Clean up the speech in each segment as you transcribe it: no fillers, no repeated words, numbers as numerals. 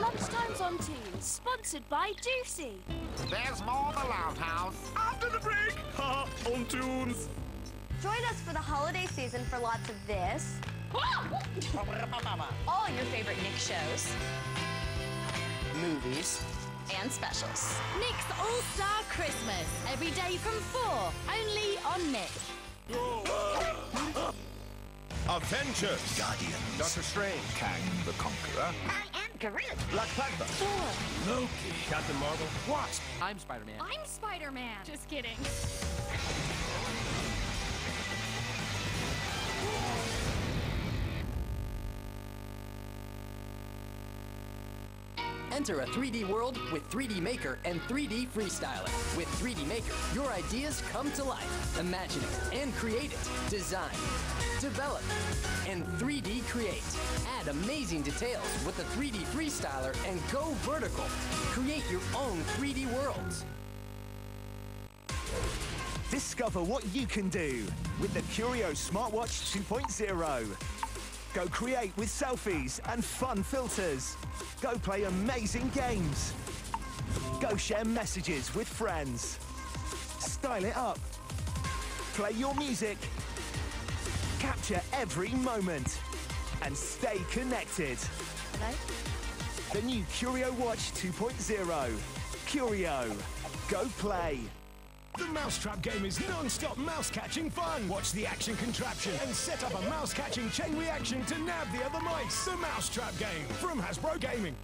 Lunchtime's on Toons, sponsored by Juicy. There's more The Loud House after the break. Ha! On Toons. Join us for the holiday season for lots of this. All your favorite Nick shows, movies, and specials. Nick's All-Star Christmas, every day from 4, only on Nick. Avengers, Guardians, Doctor Strange, Kang the Conqueror, I am Garrett, Black Panther, Thor, Loki, Captain Marvel, Wasp, I'm Spider-Man. I'm Spider-Man. Just kidding. Enter a 3D world with 3D Maker and 3D Freestyler. With 3D Maker, your ideas come to life. Imagine it and create it. Design, develop, and 3D create. Add amazing details with the 3D Freestyler and go vertical. Create your own 3D worlds. Discover what you can do with the Curio Smartwatch 2.0. Go create with selfies and fun filters. Go play amazing games. Go share messages with friends. Style it up. Play your music. Capture every moment. And stay connected. Hello? The new Curio Watch 2.0. Curio. Go play. The Mouse Trap Game is non-stop mouse-catching fun. Watch the action contraption and set up a mouse-catching chain reaction to nab the other mice. The Mouse Trap Game from Hasbro Gaming.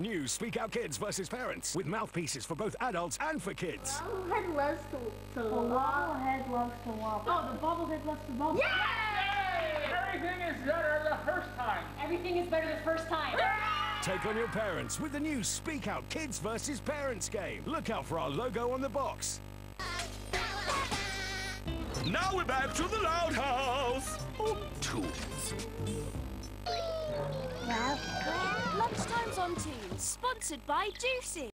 New Speak Out Kids vs. Parents with mouthpieces for both adults and for kids. Bubble Head loves to wobble. Bubble Head loves to wobble. Oh, the Bubble Head loves to wobble. Yay! Everything is better the first time. Everything is better the first time. Yay! Take on your parents with the new Speak Out Kids vs. Parents game. Look out for our logo on the box. Now we're back to the Loud House! On Toons. Lunchtime's on Toons, sponsored by Juicy.